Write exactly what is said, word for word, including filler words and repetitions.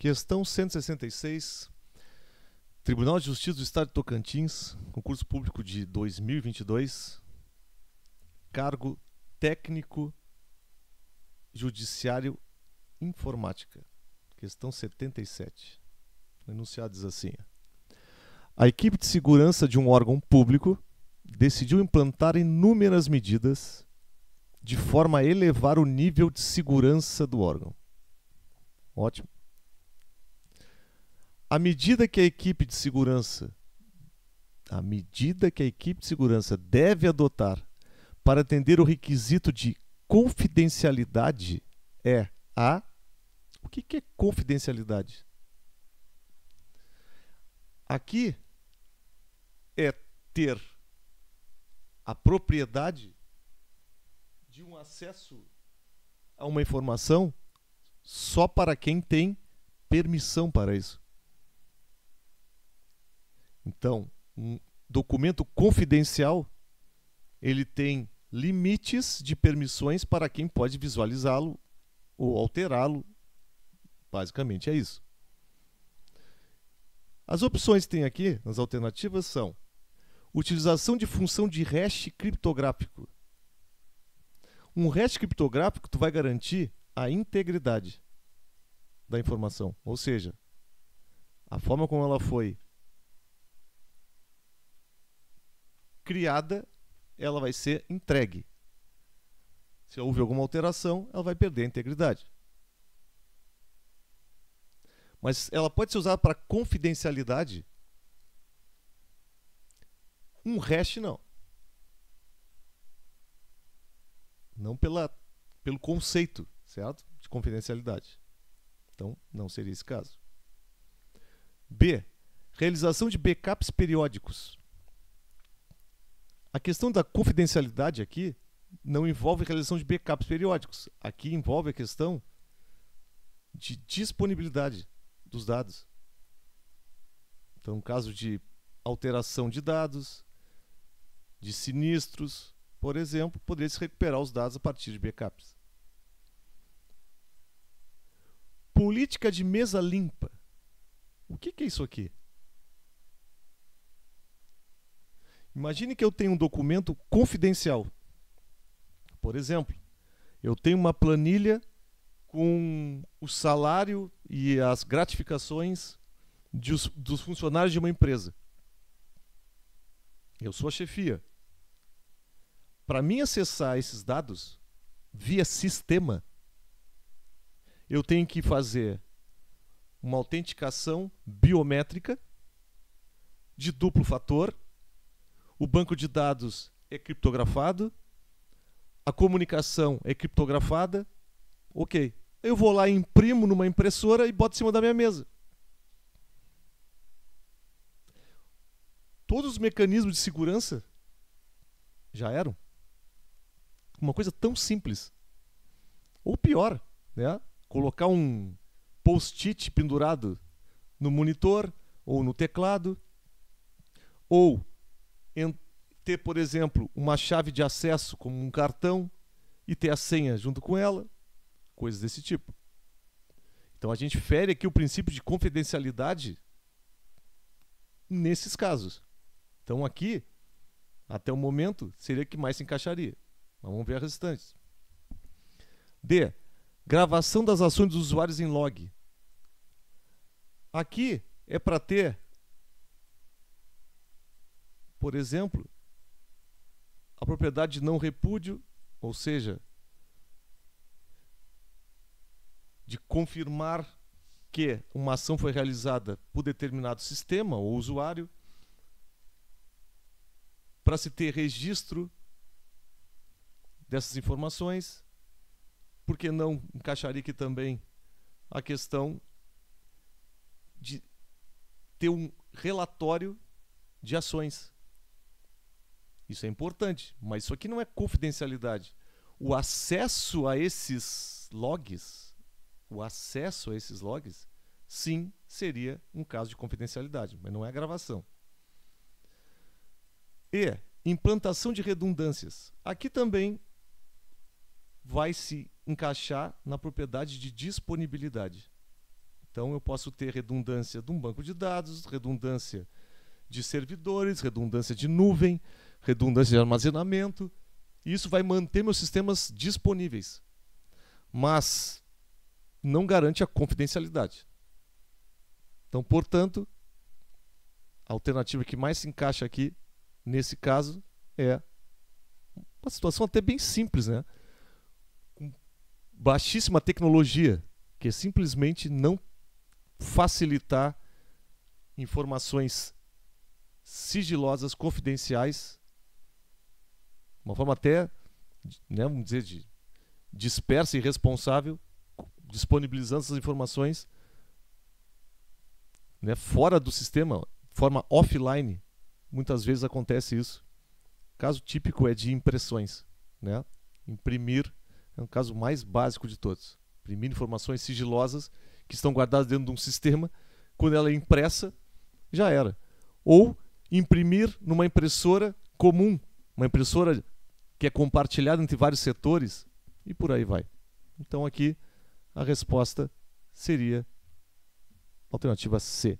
Questão cento e sessenta e seis, Tribunal de Justiça do Estado de Tocantins, concurso público de dois mil e vinte e dois, cargo técnico judiciário informática. Questão setenta e sete, o enunciado diz assim: a equipe de segurança de um órgão público decidiu implantar inúmeras medidas de forma a elevar o nível de segurança do órgão. Ótimo. À medida que a equipe de segurança, à medida que a equipe de segurança deve adotar para atender o requisito de confidencialidade é a... O que é confidencialidade? Aqui é ter a propriedade de um acesso a uma informação só para quem tem permissão para isso. Então, um documento confidencial, ele tem limites de permissões para quem pode visualizá-lo ou alterá-lo. Basicamente é isso. As opções que tem aqui, nas alternativas, são utilização de função de hash criptográfico. Um hash criptográfico tu vai garantir a integridade da informação, ou seja, a forma como ela foi criada, ela vai ser entregue. Se houve alguma alteração, ela vai perder a integridade. Mas ela pode ser usada para confidencialidade? Um hash não. Não pela, pelo conceito, certo? De confidencialidade. Então, não seria esse caso. B. Realização de backups periódicos. A questão da confidencialidade aqui não envolve a realização de backups periódicos. Aqui envolve a questão de disponibilidade dos dados. Então, no caso de alteração de dados, de sinistros, por exemplo, poderia se recuperar os dados a partir de backups. Política de mesa limpa. O que que é isso aqui? Imagine que eu tenho um documento confidencial. Por exemplo, eu tenho uma planilha com o salário e as gratificações de os, dos funcionários de uma empresa. Eu sou a chefia. Para mim acessar esses dados via sistema, eu tenho que fazer uma autenticação biométrica de duplo fator. O banco de dados é criptografado, a comunicação é criptografada. Ok, eu vou lá e imprimo numa impressora e boto em cima da minha mesa. Todos os mecanismos de segurança já eram. Uma coisa tão simples. Ou pior, né? Colocar um post-it pendurado no monitor ou no teclado, ou ter, por exemplo, uma chave de acesso como um cartão e ter a senha junto com ela, coisas desse tipo. Então a gente fere aqui o princípio de confidencialidade nesses casos. Então aqui, até o momento, seria que mais se encaixaria. Mas vamos ver as restantes. D. Gravação das ações dos usuários em log. Aqui é para ter, por exemplo, a propriedade de não repúdio, ou seja, de confirmar que uma ação foi realizada por determinado sistema ou usuário, para se ter registro dessas informações. Porque não encaixaria aqui também a questão de ter um relatório de ações. Isso é importante, mas isso aqui não é confidencialidade. O acesso a esses logs, o acesso a esses logs, sim, seria um caso de confidencialidade, mas não é a gravação. E implantação de redundâncias. Aqui também vai se encaixar na propriedade de disponibilidade. Então eu posso ter redundância de um banco de dados, redundância de servidores, redundância de nuvem, redundância de armazenamento. Isso vai manter meus sistemas disponíveis, mas não garante a confidencialidade. Então, portanto, a alternativa que mais se encaixa aqui, nesse caso, é uma situação até bem simples, né? Com baixíssima tecnologia, que é simplesmente não facilitar informações sigilosas, confidenciais, uma forma até, né, vamos dizer, de dispersa e irresponsável, disponibilizando essas informações, né, fora do sistema, forma offline. Muitas vezes acontece isso. O caso típico é de impressões, né? Imprimir é um caso mais básico de todos. Imprimir informações sigilosas que estão guardadas dentro de um sistema, quando ela é impressa, já era. Ou imprimir numa impressora comum, uma impressora que é compartilhada entre vários setores, e por aí vai. Então aqui a resposta seria alternativa C.